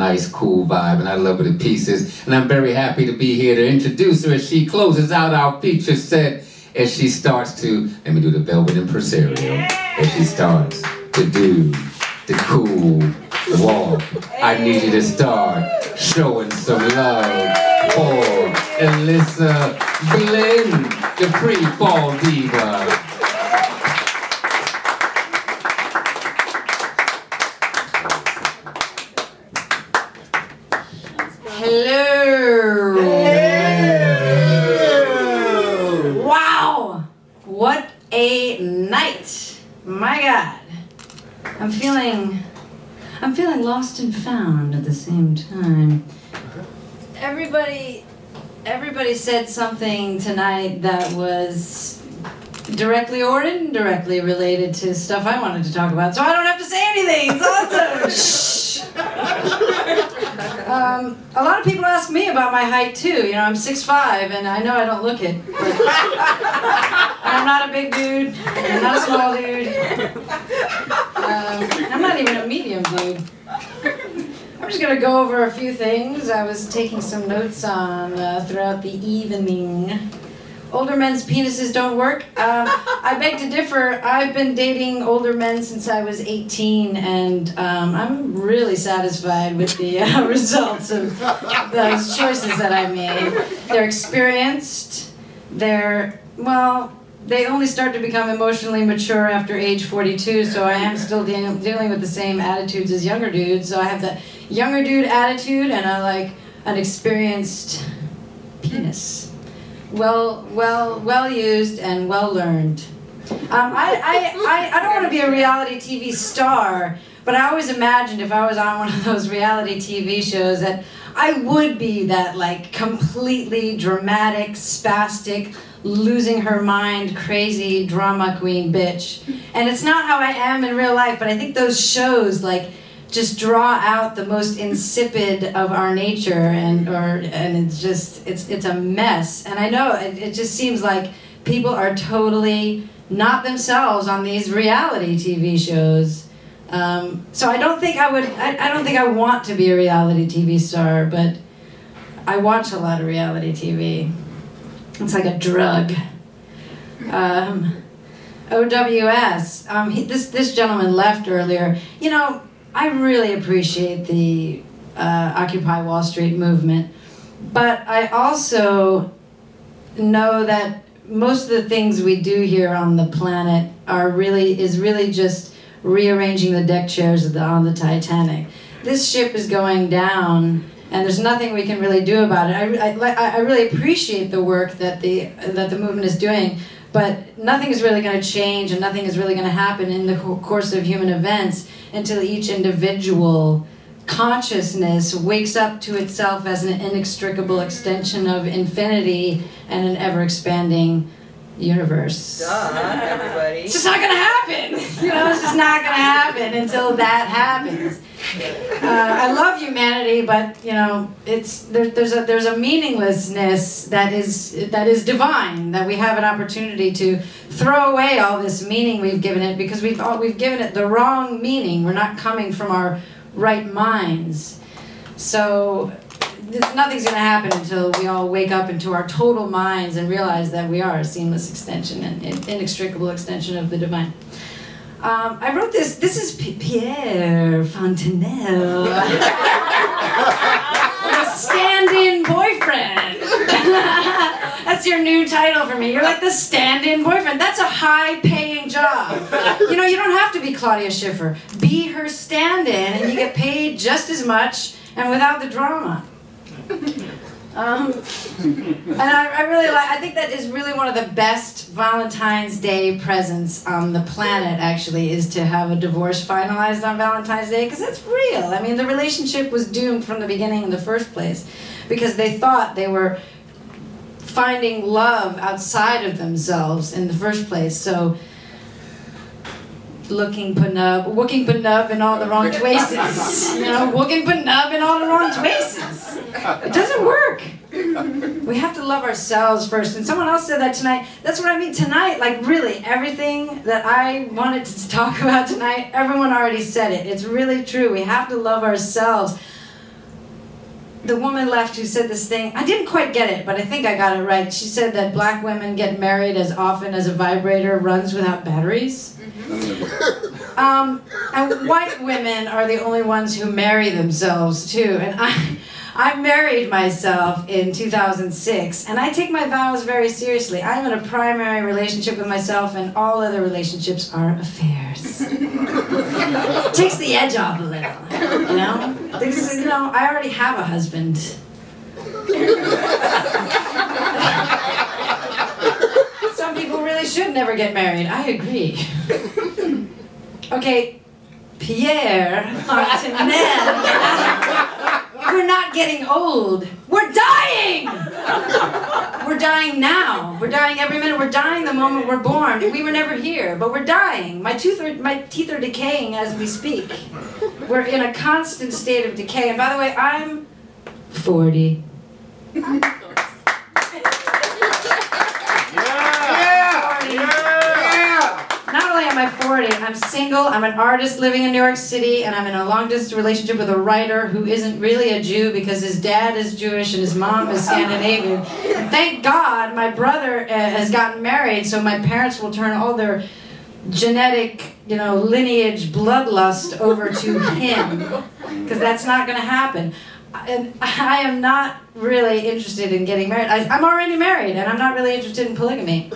nice, cool vibe, and I love her to pieces. And I'm very happy to be here to introduce her as she closes out our feature set, as she starts to, let me do the Belvin and Presario, as she starts to do the cool walk. I need you to start showing some love for Elisa Blynn, the pre-fall diva. I'm feeling lost and found at the same time. Everybody said something tonight that was directly or indirectly related to stuff I wanted to talk about, so I don't have to say anything. It's awesome. A lot of people ask me about my height too. You know, I'm 6'5", and I know I don't look it. I'm not a big dude. I'm not a small dude. I'm not even a medium dude. I'm just going to go over a few things I was taking some notes on throughout the evening. Older men's penises don't work. I beg to differ. I've been dating older men since I was 18, and I'm really satisfied with the results of those choices that I made. They're experienced. They're, well, they only start to become emotionally mature after age 42, so I am still dealing with the same attitudes as younger dudes. So I have that younger dude attitude, and I like an experienced penis. Well used and well learned. I don't want to be a reality TV star, but I always imagined if I was on one of those reality TV shows that I would be that, like, completely dramatic, spastic, losing her mind, crazy drama queen bitch. And it's not how I am in real life, but I think those shows, like, just draw out the most insipid of our nature, and it's just, it's a mess. And I know, it just seems like people are totally not themselves on these reality TV shows. So I don't think I would, I don't think I want to be a reality TV star, but I watch a lot of reality TV. It's like a drug. OWS. This gentleman left earlier. You know, I really appreciate the Occupy Wall Street movement, but I also know that most of the things we do here on the planet are really just rearranging the deck chairs on the Titanic. This ship is going down, and there's nothing we can really do about it. I really appreciate the work that the movement is doing, but nothing is really going to change, and nothing is really going to happen in the course of human events until each individual consciousness wakes up to itself as an inextricable extension of infinity and an ever-expanding universe. Duh, everybody. It's just not going to happen! You know, it's just not going to happen until that happens. I love humanity, but you know, there's a meaninglessness that is divine, that we have an opportunity to throw away all this meaning we've given it, because we've given it the wrong meaning. We're not coming from our right minds, so nothing's going to happen until we all wake up into our total minds and realize that we are a seamless extension and inextricable extension of the divine. I wrote this. This is Pierre Fontenelle, a stand-in boyfriend. That's your new title for me. You're like the stand-in boyfriend. That's a high-paying job. You know, you don't have to be Claudia Schiffer. Be her stand-in, and you get paid just as much and without the drama. And I really like, I think that is really one of the best Valentine's Day presents on the planet, actually, is to have a divorce finalized on Valentine's Day, because it's real. I mean, the relationship was doomed from the beginning in the first place, because they thought they were finding love outside of themselves in the first place, so looking penub in all the wrong places. You know, looking penub in all the wrong places. It doesn't work. We have to love ourselves first. And someone else said that tonight. That's what I mean tonight. Like, really, everything that I wanted to talk about tonight, everyone already said it. It's really true. We have to love ourselves. the woman left who said this thing, I didn't quite get it, but I think I got it right. She said that black women get married as often as a vibrator runs without batteries. Mm-hmm. And white women are the only ones who marry themselves too. And I married myself in 2006, and I take my vows very seriously. I'm in a primary relationship with myself, and all other relationships are affairs. It takes the edge off a little, you know? Because, you know, I already have a husband. Some people really should never get married. I agree. Okay, Pierre Fontenelle. We're not getting old. We're dying! We're dying now. We're dying every minute. We're dying the moment we're born. We were never here, but we're dying. My teeth are decaying as we speak. We're in a constant state of decay. And by the way, I'm 40. Yeah! Yeah! Yeah! Not only am I 40, I'm single, I'm an artist living in New York City, and I'm in a long-distance relationship with a writer who isn't really a Jew because his dad is Jewish and his mom is Scandinavian. And thank God my brother has gotten married, so my parents will turn all their genetic, you know, lineage bloodlust over to him, because that's not going to happen. And I am not really interested in getting married. I'm already married, and I'm not really interested in polygamy.